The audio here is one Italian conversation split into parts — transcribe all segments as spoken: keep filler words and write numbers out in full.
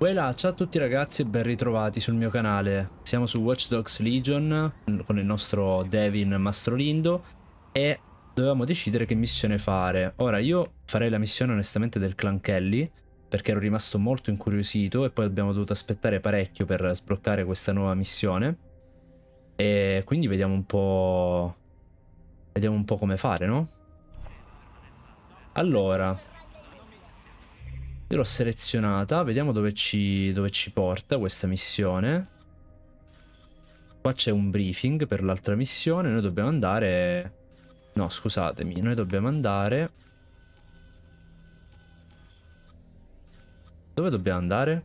Voilà, ciao a tutti ragazzi e ben ritrovati sul mio canale. Siamo su Watch Dogs Legion con il nostro Devin Mastrolindo e dovevamo decidere che missione fare. Ora io farei la missione onestamente del clan Kelly perché ero rimasto molto incuriosito e poi abbiamo dovuto aspettare parecchio per sbloccare questa nuova missione. E quindi vediamo un po'... Vediamo un po' come fare, no? Allora... Io l'ho selezionata, vediamo dove ci, dove ci porta questa missione. Qua c'è un briefing per l'altra missione, noi dobbiamo andare... No, scusatemi, noi dobbiamo andare... Dove dobbiamo andare?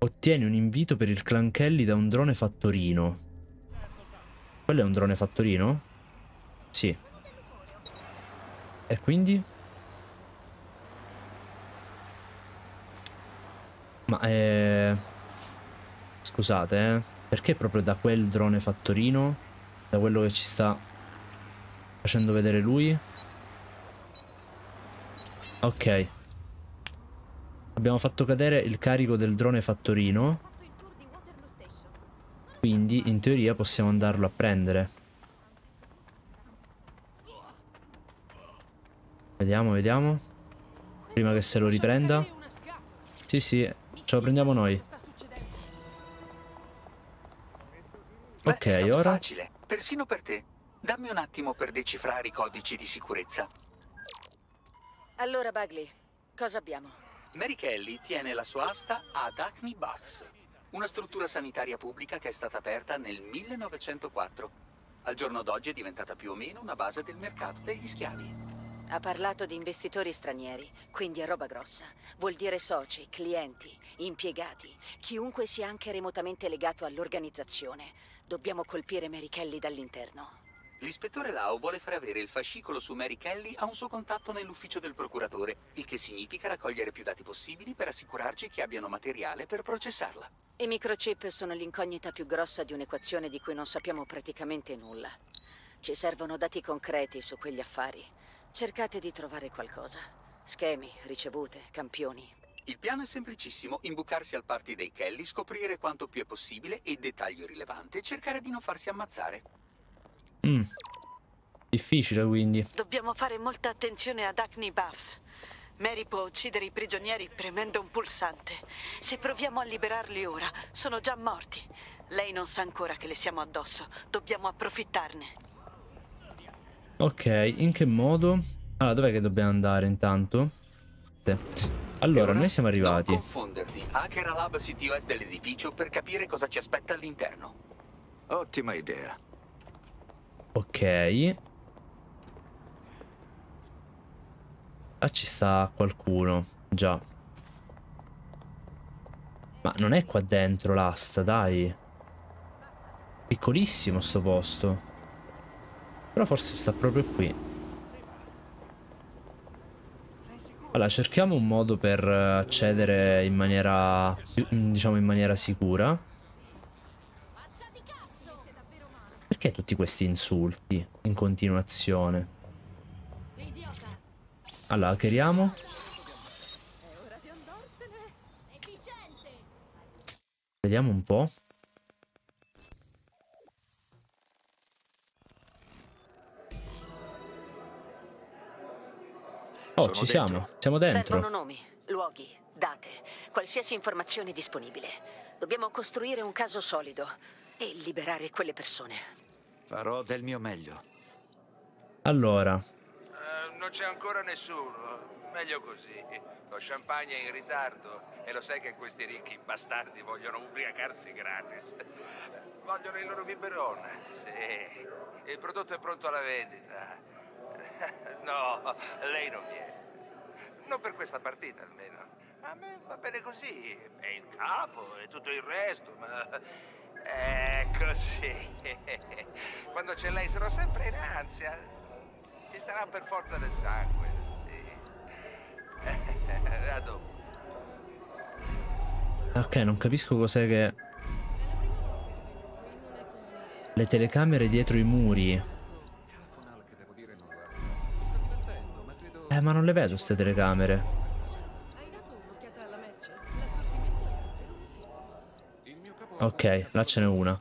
Ottieni un invito per il clan Kelly da un drone fattorino. Quello è un drone fattorino? Sì. E quindi... Ma eh... Scusate, eh. Perché proprio da quel drone fattorino? Da quello che ci sta facendo vedere lui? Ok. Abbiamo fatto cadere il carico del drone fattorino. Quindi in teoria possiamo andarlo a prendere. Vediamo, vediamo. Prima che se lo riprenda. Sì, sì. Ce lo prendiamo noi. Ok, beh, è stato ora facile, persino per te. Dammi un attimo per decifrare i codici di sicurezza. Allora, Bagley, cosa abbiamo? Mary Kelly tiene la sua asta ad Acme Baths, una struttura sanitaria pubblica che è stata aperta nel millenovecentoquattro. Al giorno d'oggi è diventata più o meno una base del mercato degli schiavi. Ha parlato di investitori stranieri, quindi è roba grossa. Vuol dire soci, clienti, impiegati, chiunque sia anche remotamente legato all'organizzazione. Dobbiamo colpire Mary Kelly dall'interno. L'ispettore Lao vuole far avere il fascicolo su Mary Kelly a un suo contatto nell'ufficio del procuratore, il che significa raccogliere più dati possibili per assicurarci che abbiano materiale per processarla. I microchip sono l'incognita più grossa di un'equazione di cui non sappiamo praticamente nulla. Ci servono dati concreti su quegli affari. Cercate di trovare qualcosa. Schemi, ricevute, campioni. Il piano è semplicissimo: imbucarsi al party dei Kelly, scoprire quanto più è possibile e, dettaglio rilevante, cercare di non farsi ammazzare. Mm. Difficile, quindi. Dobbiamo fare molta attenzione ad Acme Baths. Mary può uccidere i prigionieri premendo un pulsante. Se proviamo a liberarli ora, sono già morti. Lei non sa ancora che le siamo addosso. Dobbiamo approfittarne. Ok, in che modo? Allora, dov'è che dobbiamo andare intanto? Allora, noi siamo arrivati. Non confonderti. Hacker Lab C T O S dell'edificio per capire cosa ci aspetta all'interno. Ottima idea. Ok. Ah, ci sta qualcuno. Già. Ma non è qua dentro l'asta, dai. Piccolissimo sto posto. Però forse sta proprio qui. Allora, cerchiamo un modo per accedere in maniera, diciamo, in maniera sicura. Perché tutti questi insulti in continuazione? Allora, hackeriamo. Vediamo un po'. Oh, ci siamo. Siamo dentro. Servono nomi, luoghi, date, qualsiasi informazione disponibile. Dobbiamo costruire un caso solido e liberare quelle persone. Farò del mio meglio. Allora. Uh, non c'è ancora nessuno. Meglio così. Lo champagne è in ritardo e lo sai che questi ricchi bastardi vogliono ubriacarsi gratis. Vogliono il loro biberone. Sì. Il prodotto è pronto alla vendita. No, lei non viene. Non per questa partita almeno. A me va bene così. È il capo e tutto il resto, ma... È così. Quando c'è lei sono sempre in ansia. Ci sarà per forza del sangue. Sì. A dopo. Ok, non capisco cos'è che... Le telecamere dietro i muri. Eh, ma non le vedo queste telecamere. Hai dato un'occhiata alla merce? Ok, là ce n'è una.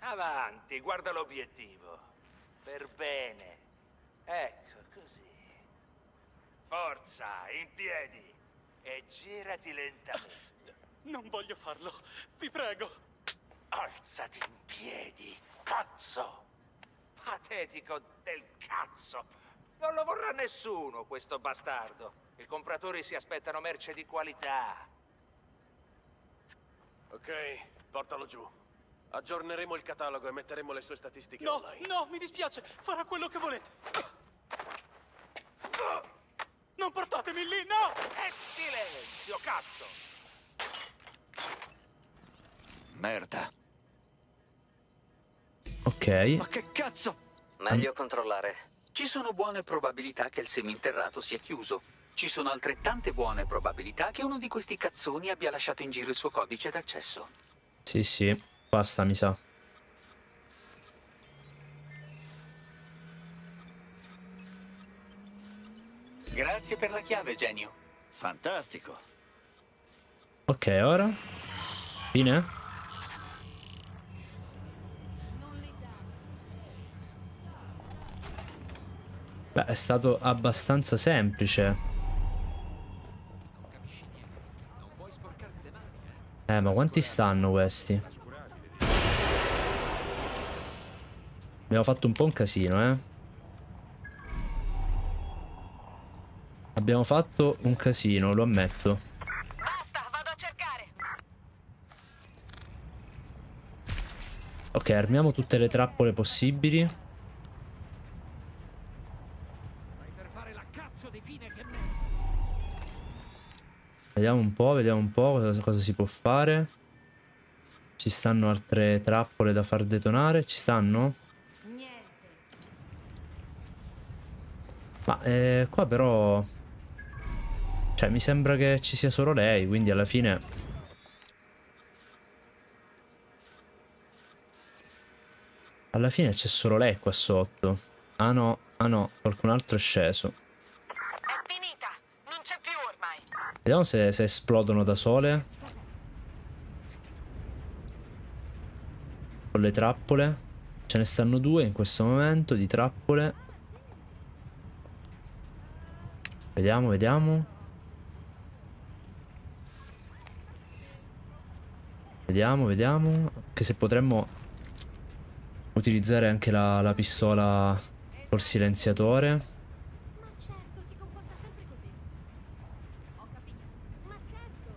Avanti, guarda l'obiettivo. Per bene. Ecco, così. Forza, in piedi. E girati lentamente. Non voglio farlo, vi prego. Alzati in piedi, cazzo. Patetico del cazzo. Non lo vorrà nessuno, questo bastardo. I compratori si aspettano merce di qualità. Ok, portalo giù. Aggiorneremo il catalogo e metteremo le sue statistiche no, online. No, no, mi dispiace. Farà quello che volete. Non portatemi lì, no! E silenzio, cazzo! Merda. Ok. Ma che cazzo? Meglio An controllare. Ci sono buone probabilità che il seminterrato sia chiuso. Ci sono altrettante buone probabilità che uno di questi cazzoni abbia lasciato in giro il suo codice d'accesso. Sì, sì. Basta, mi sa. Grazie per la chiave, genio. Fantastico. Ok, ora? Fine? Beh, è stato abbastanza semplice. Eh, ma quanti stanno questi? Abbiamo fatto un po' un casino, eh. Abbiamo fatto un casino, lo ammetto. Basta, vado a cercare. Ok, armiamo tutte le trappole possibili. Vediamo un po', vediamo un po' cosa, cosa si può fare. Ci stanno altre trappole da far detonare? Ci stanno? Ma eh, qua però, cioè, mi sembra che ci sia solo lei, quindi alla fine alla fine c'è solo lei qua sotto. Ah no, ah no, qualcun altro è sceso. È finita, non c'è più ormai. Vediamo se, se esplodono da sole con le trappole. Ce ne stanno due in questo momento di trappole. Vediamo, vediamo. Vediamo, vediamo. Che se potremmo utilizzare anche la, la pistola col silenziatore. Ma certo, si comporta sempre così. Ho capito. Ma certo.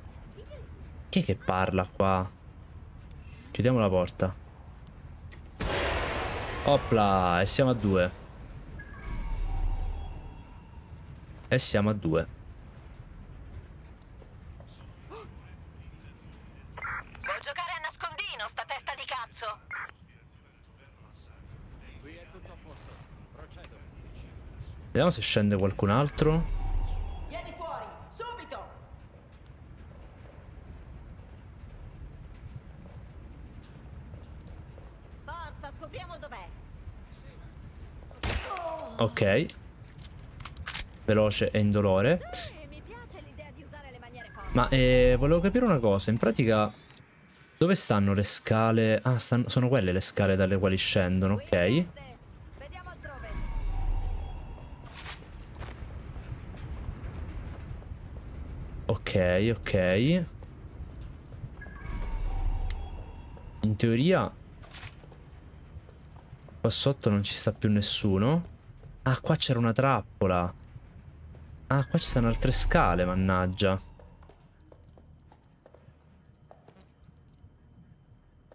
Chi è che parla qua? Chiudiamo la porta. Opla, e siamo a due. E siamo a due. Vuoi giocare a nascondino, sta testa di cazzo? Qui è tutto a posto. Procedo. Vediamo se scende qualcun altro. Vieni fuori, subito. Forza, scopriamo dov'è. Ok. Veloce e indolore. Ma eh, volevo capire una cosa. In pratica, dove stanno le scale? Ah, stanno, sono quelle le scale dalle quali scendono. Ok. Ok, ok. In teoria qua sotto non ci sta più nessuno. Ah, qua c'era una trappola. Ah, qua ci stanno altre scale, mannaggia.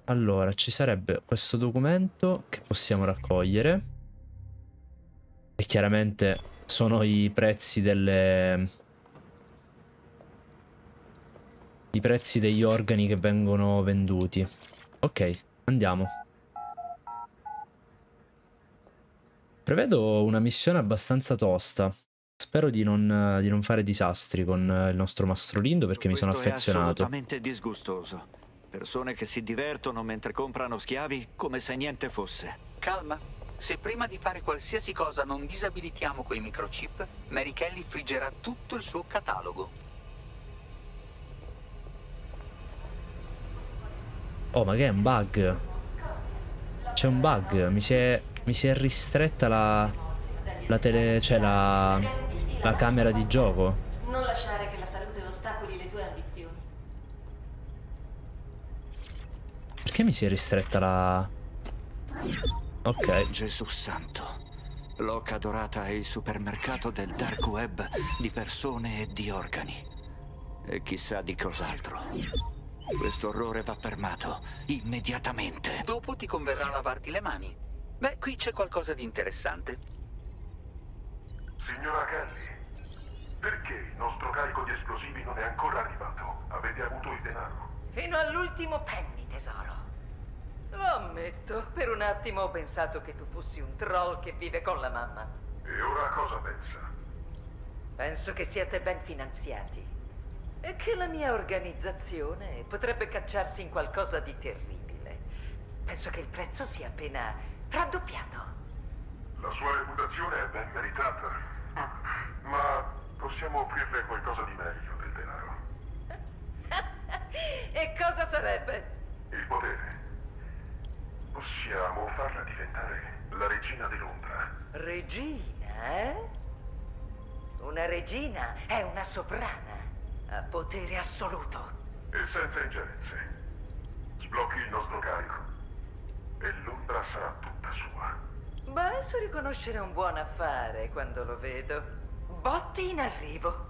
Allora, ci sarebbe questo documento che possiamo raccogliere. E chiaramente sono i prezzi delle... I prezzi degli organi che vengono venduti. Ok, andiamo. Prevedo una missione abbastanza tosta. Spero di non, di non fare disastri con il nostro Mastrolindo, perché questo mi sono affezionato. È assolutamente disgustoso. Persone che si divertono mentre comprano schiavi come se niente fosse. Calma, Se prima di fare qualsiasi cosa non disabilitiamo quei microchip, Mary Kelly friggerà tutto il suo catalogo. Oh, ma che è un bug? C'è un bug, mi si è, mi si è ristretta la, la tele, cioè la, la camera di gioco. Non lasciare che la salute ostacoli le tue ambizioni. Perché mi si è ristretta la... Ok. Gesù santo. L'Oca Dorata è il supermercato del dark web di persone e di organi. E chissà di cos'altro. Questo orrore va fermato immediatamente. Dopo ti converrà lavarti le mani. Beh, qui c'è qualcosa di interessante. Signora Kelly, perché il nostro carico di esplosivi non è ancora arrivato? Avete avuto il denaro? Fino all'ultimo penny, tesoro. Lo ammetto, per un attimo ho pensato che tu fossi un troll che vive con la mamma. E ora cosa pensa? Penso che siate ben finanziati. E che la mia organizzazione potrebbe cacciarsi in qualcosa di terribile. Penso che il prezzo sia appena raddoppiato. La sua reputazione è ben meritata, ma possiamo offrirle qualcosa di meglio del denaro. E cosa sarebbe? Il potere. Possiamo farla diventare la regina di Londra. Regina, eh? Una regina è una sovrana. A potere assoluto. E senza ingerenze. Sblocchi il nostro carico. E Londra sarà tutta sua. Beh, so riconoscere un buon affare quando lo vedo. Botti in arrivo.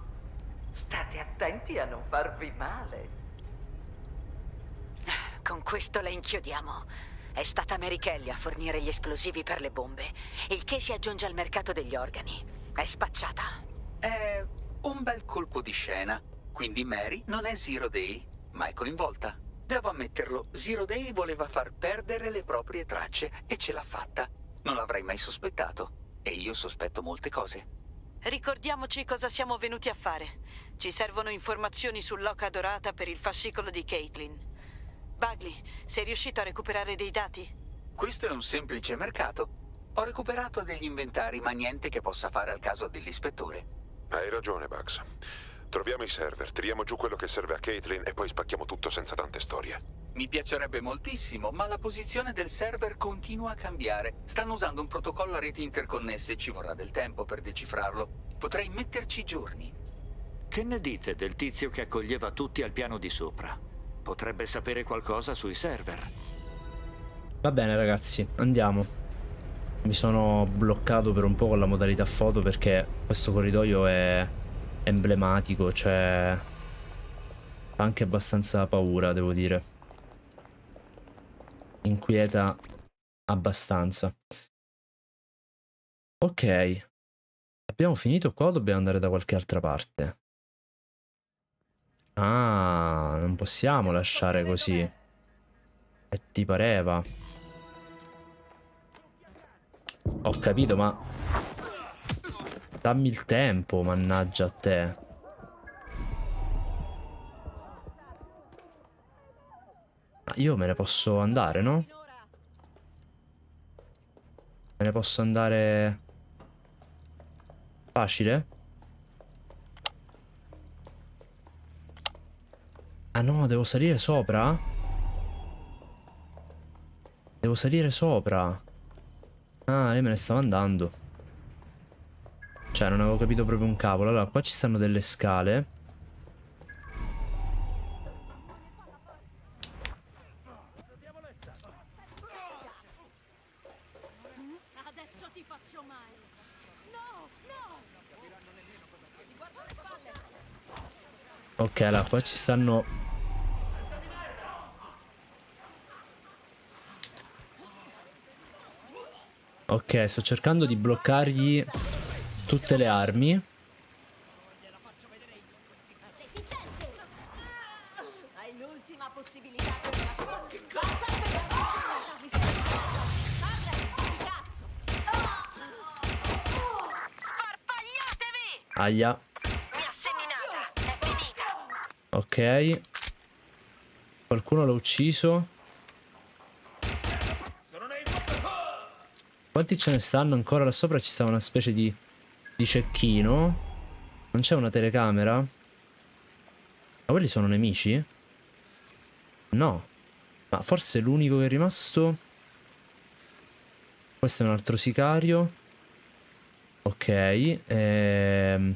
State attenti a non farvi male. Con questo la inchiodiamo. È stata Mary Kelly a fornire gli esplosivi per le bombe, il che si aggiunge al mercato degli organi. È spacciata. È un bel colpo di scena. Quindi Mary non è Zero Day, ma è coinvolta. Devo ammetterlo, Zero Day voleva far perdere le proprie tracce e ce l'ha fatta. Non l'avrei mai sospettato. E io sospetto molte cose. Ricordiamoci cosa siamo venuti a fare. Ci servono informazioni sull'Oca Dorata per il fascicolo di Caitlin. Bagley, sei riuscito a recuperare dei dati? Questo è un semplice mercato. Ho recuperato degli inventari, ma niente che possa fare al caso dell'ispettore. Hai ragione, Bugs. Troviamo i server, tiriamo giù quello che serve a Caitlin e poi spacchiamo tutto senza tante storie. Mi piacerebbe moltissimo, ma la posizione del server continua a cambiare. Stanno usando un protocollo a reti interconnesse e ci vorrà del tempo per decifrarlo. Potrei metterci giorni. Che ne dite del tizio che accoglieva tutti al piano di sopra? Potrebbe sapere qualcosa sui server. Va bene ragazzi, andiamo. Mi sono bloccato per un po' con la modalità foto perché questo corridoio è... emblematico, cioè fa anche abbastanza paura, devo dire. Inquieta abbastanza. Ok, abbiamo finito qua o dobbiamo andare da qualche altra parte? Ah, non possiamo lasciare così. E ti pareva? Ho capito, ma... dammi il tempo, mannaggia a te. Ma io me ne posso andare, no? Me ne posso andare... facile? Ah no, devo salire sopra? Devo salire sopra. Ah, io me ne stavo andando. Cioè, non avevo capito proprio un cavolo. Allora, qua ci stanno delle scale. Adesso ti faccio male. No, no. Ok, allora, qua ci stanno... ok, sto cercando di bloccargli... tutte le armi. Aia. Ok. Qualcuno l'ha ucciso. Quanti ce ne stanno ancora là sopra? Ci sta una specie di, di cecchino. Non c'è una telecamera? Ma quelli sono nemici? No. Ma forse l'unico che è rimasto... Questo è un altro sicario. Ok. Ehm...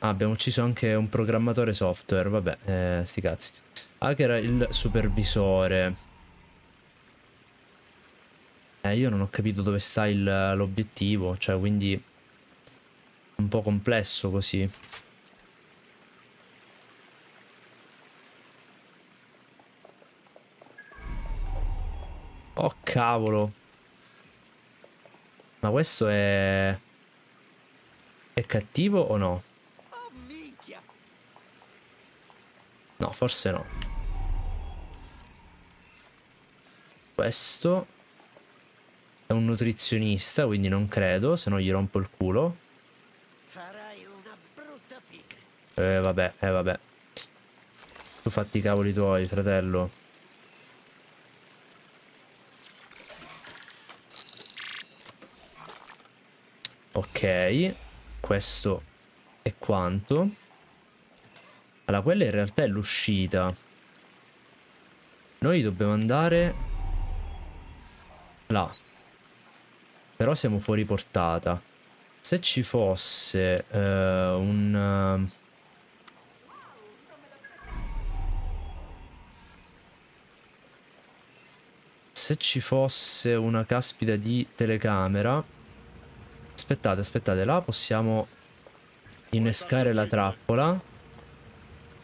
Ah, abbiamo ucciso anche un programmatore software. Vabbè, eh, sti cazzi. Ah, che era il supervisore. Eh, io non ho capito dove sta l'obiettivo, cioè, quindi un po' complesso così. Oh cavolo. Ma questo è... è cattivo o no? No, forse no. Questo... è un nutrizionista, quindi non credo, se no gli rompo il culo. Farai una brutta figa. Eh vabbè, eh vabbè. Tu fatti i cavoli tuoi, fratello. Ok, questo è quanto. Allora, quella in realtà è l'uscita. Noi dobbiamo andare là. Però siamo fuori portata. Se ci fosse uh, un... Uh... se ci fosse una caspita di telecamera... Aspettate, aspettate. Là possiamo innescare la trappola.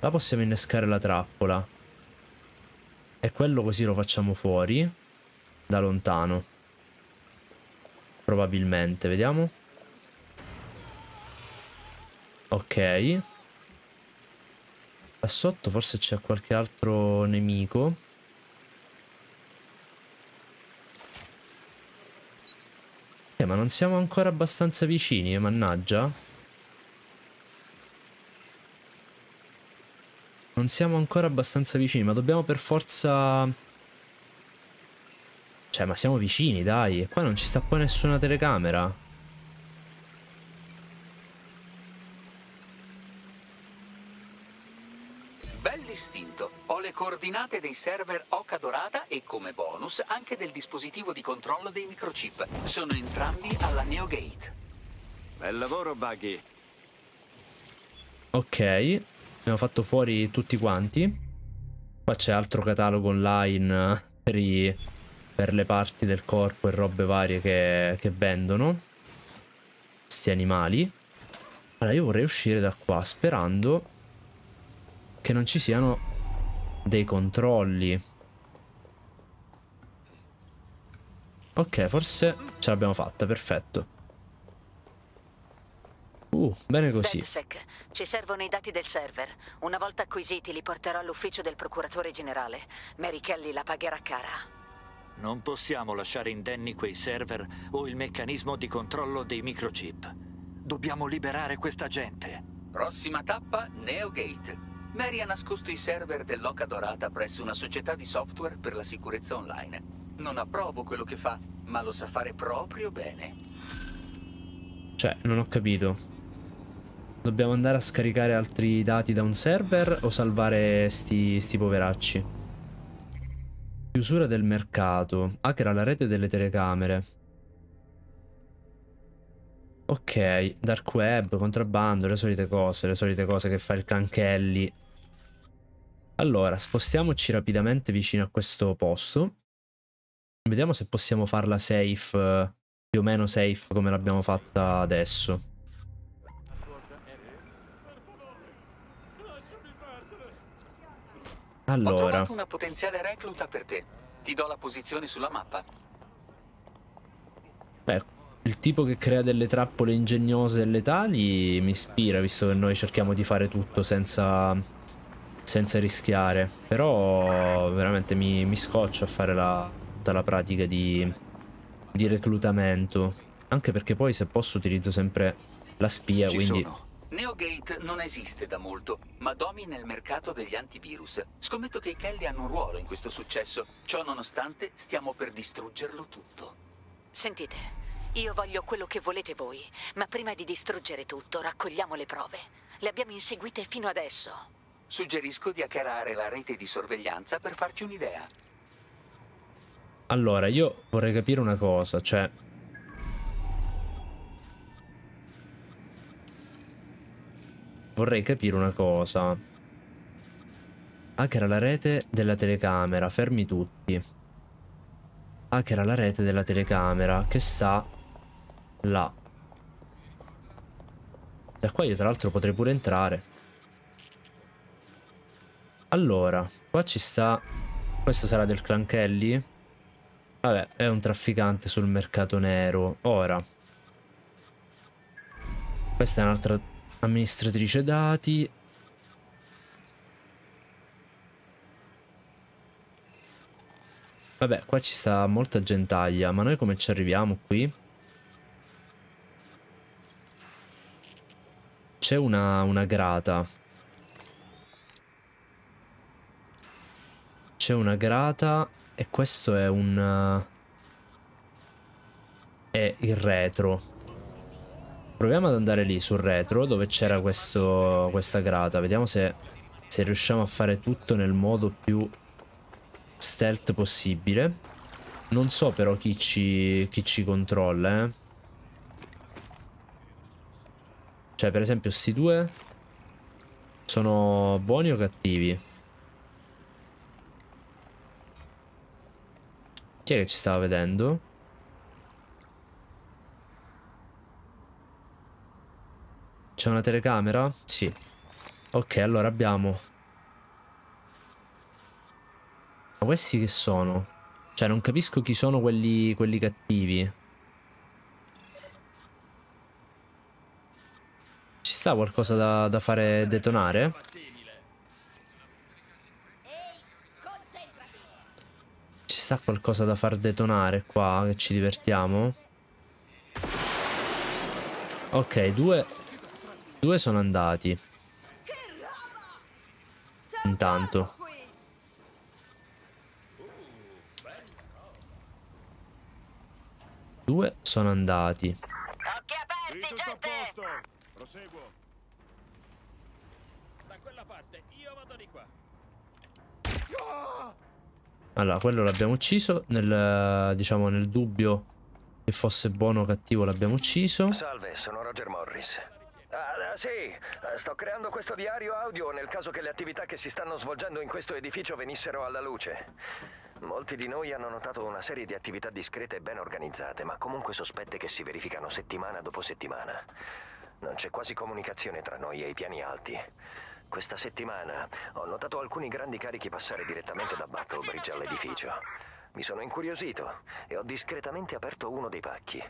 Là possiamo innescare la trappola. E quello così lo facciamo fuori. Da lontano. Probabilmente, vediamo. Ok. Là sotto forse c'è qualche altro nemico. Eh, ma non siamo ancora abbastanza vicini, eh, mannaggia. Non siamo ancora abbastanza vicini, ma dobbiamo per forza... Cioè, ma siamo vicini, dai. E qua non ci sta poi nessuna telecamera. Bell'istinto. Ho le coordinate dei server Oca Dorata e come bonus anche del dispositivo di controllo dei microchip. Sono entrambi alla NeoGate. Bel lavoro, Bagley. Ok. Abbiamo fatto fuori tutti quanti. Qua c'è altro catalogo online per i... per le parti del corpo e robe varie che, che vendono sti animali. Allora io vorrei uscire da qua sperando che non ci siano dei controlli. Ok, forse ce l'abbiamo fatta, perfetto. Uh, bene così. DedSec, ci servono i dati del server. Una volta acquisiti li porterò all'ufficio del procuratore generale. Mary Kelly la pagherà cara. Non possiamo lasciare indenni quei server o il meccanismo di controllo dei microchip. Dobbiamo liberare questa gente. Prossima tappa, NeoGate. Mary ha nascosto i server dell'Oca Dorata presso una società di software per la sicurezza online. Non approvo quello che fa, ma lo sa fare proprio bene. Cioè, non ho capito. Dobbiamo andare a scaricare altri dati da un server o salvare sti, sti poveracci? Chiusura del mercato. Hackera la rete delle telecamere. Ok. Dark web, contrabbando, le solite cose. Le solite cose che fa il Canchelli. Allora, spostiamoci rapidamente vicino a questo posto. Vediamo se possiamo farla safe. Più o meno safe come l'abbiamo fatta adesso. Allora. Ho trovato una potenziale recluta per te. Ti do la posizione sulla mappa. Beh, il tipo che crea delle trappole ingegnose e letali mi ispira, visto che noi cerchiamo di fare tutto senza, senza rischiare. Però veramente mi, mi scoccio a fare la, tutta la pratica di, di reclutamento. Anche perché poi se posso utilizzo sempre la spia. Ci quindi sono. NeoGate non esiste da molto, ma domina il mercato degli antivirus. Scommetto che i Kelly hanno un ruolo in questo successo. Ciò nonostante, stiamo per distruggerlo tutto. Sentite, io voglio quello che volete voi, ma prima di distruggere tutto, raccogliamo le prove. Le abbiamo inseguite fino adesso. Suggerisco di hackerare la rete di sorveglianza per farci un'idea. Allora, io vorrei capire una cosa, cioè... Vorrei capire una cosa. Hackera la rete della telecamera. Fermi tutti. Hackera la rete della telecamera che sta là. Da qua io tra l'altro potrei pure entrare. Allora, qua ci sta. Questo sarà del clan Kelly. Vabbè, è un trafficante sul mercato nero. Ora, questa è un'altra amministratrice dati. Vabbè, qua ci sta molta gentaglia. Ma noi come ci arriviamo qui? C'è una, una grata. C'è una grata. E questo è un... è il retro. Proviamo ad andare lì sul retro dove c'era questa grata. Vediamo se, se riusciamo a fare tutto nel modo più stealth possibile. Non so però chi ci, chi ci controlla, eh. Cioè per esempio questi due sono buoni o cattivi? Chi è che ci stava vedendo? C'è una telecamera? Sì. Ok, allora abbiamo... Ma questi che sono? Cioè non capisco chi sono quelli, quelli cattivi. Ci sta qualcosa da, da fare detonare? Ci sta qualcosa da far detonare qua? Che ci divertiamo? Ok, due... Due sono andati. Intanto. Due sono andati. Occhi aperti, gente! Proseguo. Da quella parte, io vado di qua. Allora, quello l'abbiamo ucciso. Nel, diciamo, nel dubbio che fosse buono o cattivo, l'abbiamo ucciso. Salve, sono Roger Morris. Ah, sì, sto creando questo diario audio nel caso che le attività che si stanno svolgendo in questo edificio venissero alla luce. Molti di noi hanno notato una serie di attività discrete e ben organizzate, ma comunque sospette che si verificano settimana dopo settimana. Non c'è quasi comunicazione tra noi e i piani alti. Questa settimana ho notato alcuni grandi carichi passare direttamente da Battlebridge all'edificio. Mi sono incuriosito e ho discretamente aperto uno dei pacchi.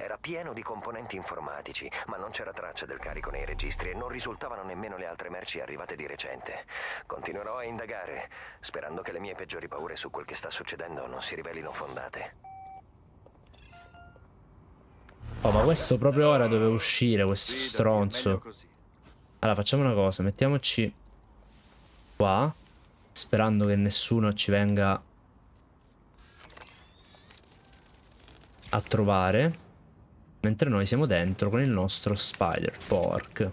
Era pieno di componenti informatici, ma non c'era traccia del carico nei registri e non risultavano nemmeno le altre merci arrivate di recente. Continuerò a indagare, sperando che le mie peggiori paure su quel che sta succedendo non si rivelino fondate. Oh, ma questo proprio ora doveva uscire, questo stronzo. Allora, facciamo una cosa, mettiamoci qua, sperando che nessuno ci venga a trovare. Mentre noi siamo dentro con il nostro spider pork.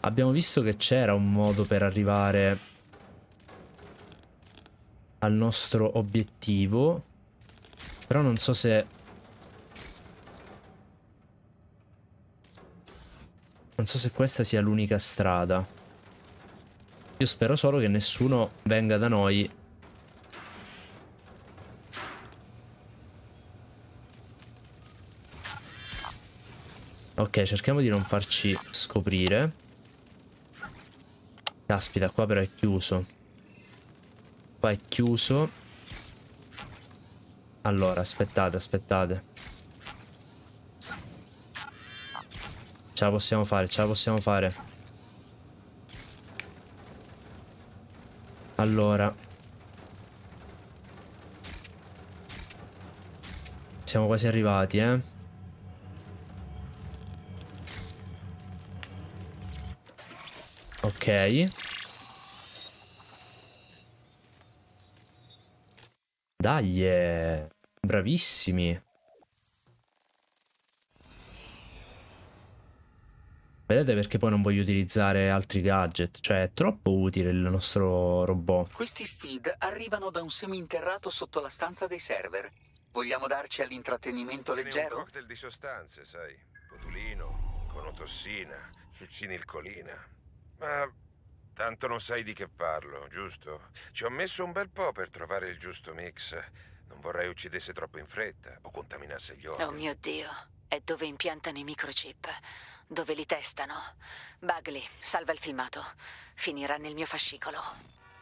Abbiamo visto che c'era un modo per arrivare al nostro obiettivo. Però non so se... Non so se questa sia l'unica strada. Io spero solo che nessuno venga da noi . Ok, cerchiamo di non farci scoprire. Caspita, qua però è chiuso. Qua è chiuso. Allora, aspettate, aspettate. Ce la possiamo fare, ce la possiamo fare. Allora. Siamo quasi arrivati, eh. Ok. Dai, yeah. Bravissimi. Vedete perché poi non voglio utilizzare altri gadget, cioè è troppo utile il nostro robot. Questi feed arrivano da un seminterrato sotto la stanza dei server. Vogliamo darci all'intrattenimento leggero? Un cocktail di sostanze, sai, botulino, conotossina, succinilcolina. Ma tanto non sai di che parlo, giusto? Ci ho messo un bel po' per trovare il giusto mix. Non vorrei uccidesse troppo in fretta o contaminasse gli occhi. Oh mio Dio, è dove impiantano i microchip. Dove li testano. Bagley, salva il filmato. Finirà nel mio fascicolo.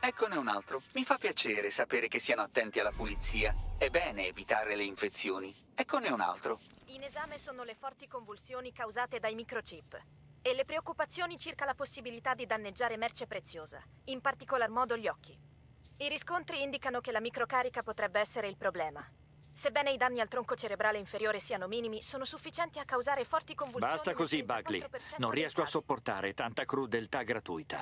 Eccone un altro. Mi fa piacere sapere che siano attenti alla pulizia. È bene evitare le infezioni. Eccone un altro. In esame sono le forti convulsioni causate dai microchip e le preoccupazioni circa la possibilità di danneggiare merce preziosa, in particolar modo gli occhi. I riscontri indicano che la microcarica potrebbe essere il problema. Sebbene i danni al tronco cerebrale inferiore siano minimi, sono sufficienti a causare forti convulsioni. Basta così, Bagley. Non riesco a sopportare tanta crudeltà gratuita.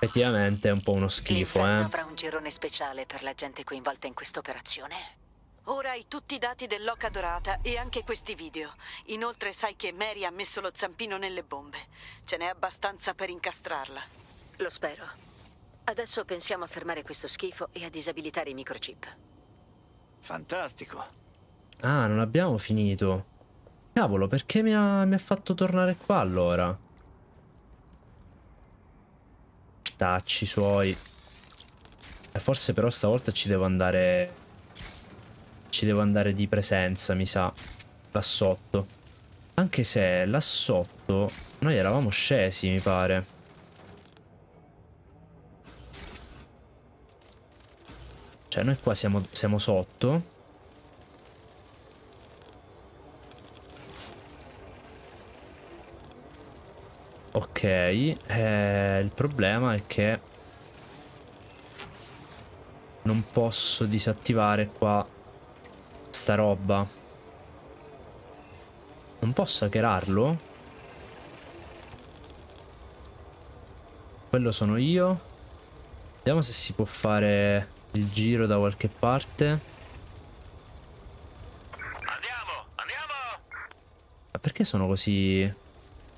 Effettivamente è un po' uno schifo, eh. Avrà un girone speciale per la gente coinvolta in quest'operazione. Ora hai tutti i dati dell'Oca Dorata e anche questi video. Inoltre sai che Mary ha messo lo zampino nelle bombe. Ce n'è abbastanza per incastrarla. Lo spero. Adesso pensiamo a fermare questo schifo e a disabilitare i microchip. Fantastico. Ah, non abbiamo finito. Cavolo, perché mi ha, mi ha fatto tornare qua allora? Tacci suoi. Eh, forse però stavolta ci devo andare... Ci devo andare di presenza, mi sa. Là sotto. Anche se là sotto noi eravamo scesi, mi pare. Cioè noi qua siamo, siamo sotto. Ok, eh, il problema è che non posso disattivare qua sta roba. Non posso hackerarlo? Quello sono io. Vediamo se si può fare... il giro da qualche parte. Andiamo, andiamo. Ma perché sono così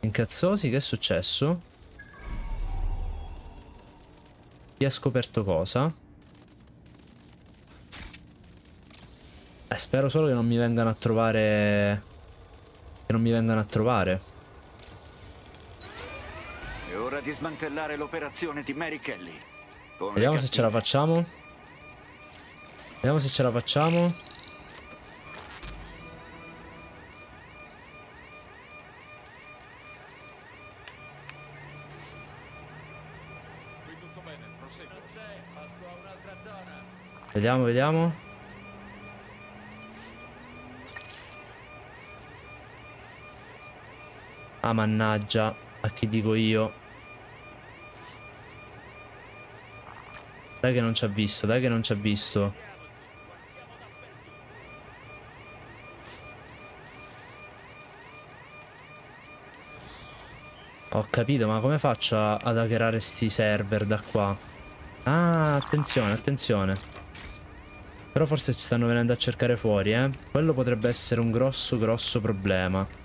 incazzosi? Che è successo? Chi ha scoperto cosa? Eh, spero solo che non mi vengano a trovare. Che non mi vengano a trovare. È ora di smantellare l'operazione di Mary Kelly. Come Vediamo se ce la facciamo. Vediamo se ce la facciamo. Vediamo, vediamo. Ah, mannaggia, a chi dico io. Dai che non ci ha visto, dai che non ci ha visto. Ho capito, ma come faccio ad hackerare sti server da qua? Ah, attenzione, attenzione. Però forse ci stanno venendo a cercare fuori, eh. Quello potrebbe essere un grosso, grosso problema.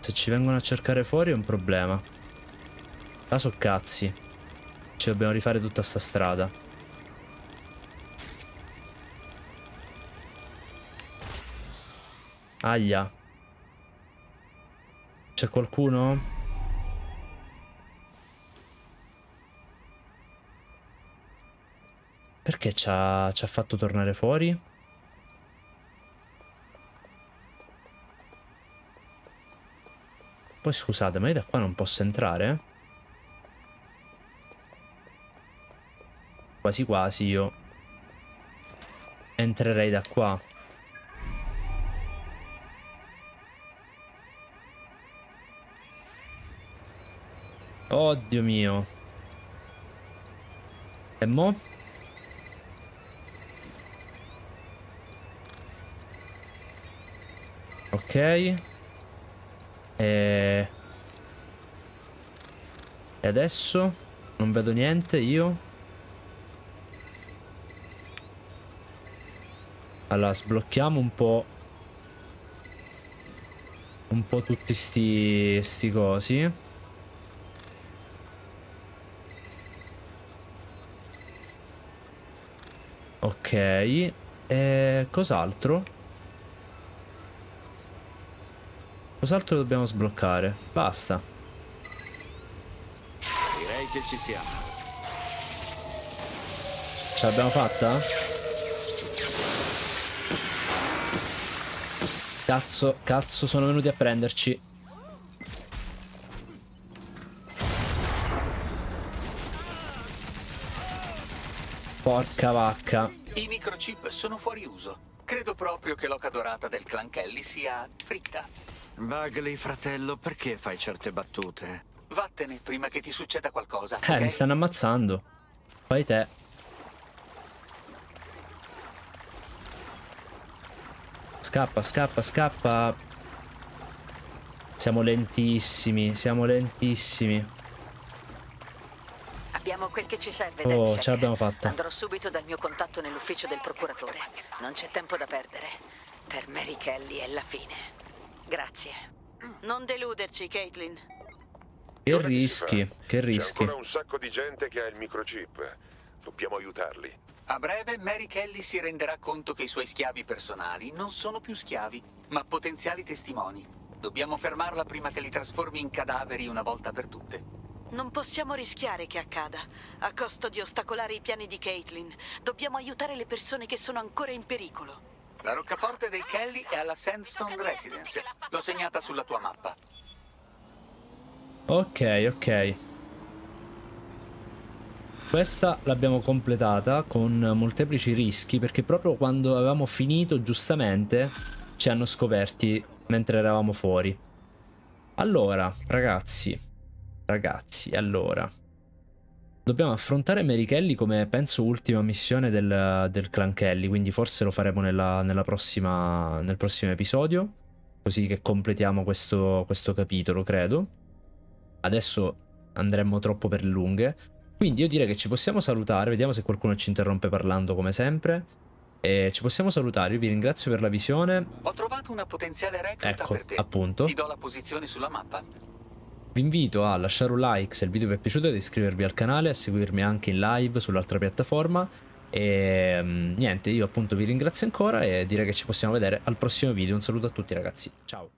Se ci vengono a cercare fuori è un problema. La so cazzi. Ci dobbiamo rifare tutta sta strada. Aia. C'è qualcuno? Perché ci ha, ci ha fatto tornare fuori? Poi scusate, ma io da qua non posso entrare? Quasi quasi io entrerei da qua. Oddio mio. E mo? Ok. E E... e adesso non vedo niente io. Allora sblocchiamo un po' un po' tutti sti sti cosi. Ok, e cos'altro? Cos'altro dobbiamo sbloccare? Basta. Direi che ci siamo. Ce l'abbiamo fatta? Cazzo, cazzo, sono venuti a prenderci. Porca vacca. I microchip sono fuori uso. Credo proprio che l'oca dorata del clan Kelly sia fritta. Bagley, fratello, perché fai certe battute? Vattene prima che ti succeda qualcosa. Eh, okay? Mi stanno ammazzando. Fai te. Scappa, scappa, scappa. Siamo lentissimi, siamo lentissimi. Abbiamo quel che ci serve. Oh, ce l'abbiamo fatta. Andrò subito dal mio contatto nell'ufficio del procuratore. Non c'è tempo da perdere. Per Mary Kelly è la fine. Grazie. Non deluderci, Caitlin. Che rischi, che rischi. C'è ancora un sacco di gente che ha il microchip. Dobbiamo aiutarli. A breve Mary Kelly si renderà conto che i suoi schiavi personali non sono più schiavi, ma potenziali testimoni. Dobbiamo fermarla prima che li trasformi in cadaveri una volta per tutte. Non possiamo rischiare che accada, a costo di ostacolare i piani di Caitlin. Dobbiamo aiutare le persone che sono ancora in pericolo. La roccaforte dei Kelly è alla Sandstone Residence. L'ho segnata sulla tua mappa. Ok, ok. Questa l'abbiamo completata con molteplici rischi, perché proprio quando avevamo finito, giustamente, ci hanno scoperti mentre eravamo fuori. Allora, ragazzi... Ragazzi, allora dobbiamo affrontare Mary Kelly come penso ultima missione del, del clan Kelly. Quindi forse lo faremo nella, nella prossima, nel prossimo episodio, così che completiamo questo, questo capitolo, credo. Adesso andremmo troppo per le lunghe, quindi io direi che ci possiamo salutare. Vediamo se qualcuno ci interrompe parlando, come sempre. E ci possiamo salutare. Io vi ringrazio per la visione. Ho trovato una potenziale recluta, ecco, per te. Appunto. Ti do la posizione sulla mappa. Vi invito a lasciare un like se il video vi è piaciuto, ad iscrivervi al canale, a seguirmi anche in live sull'altra piattaforma. E niente, io appunto vi ringrazio ancora e direi che ci possiamo vedere al prossimo video. Un saluto a tutti ragazzi, ciao!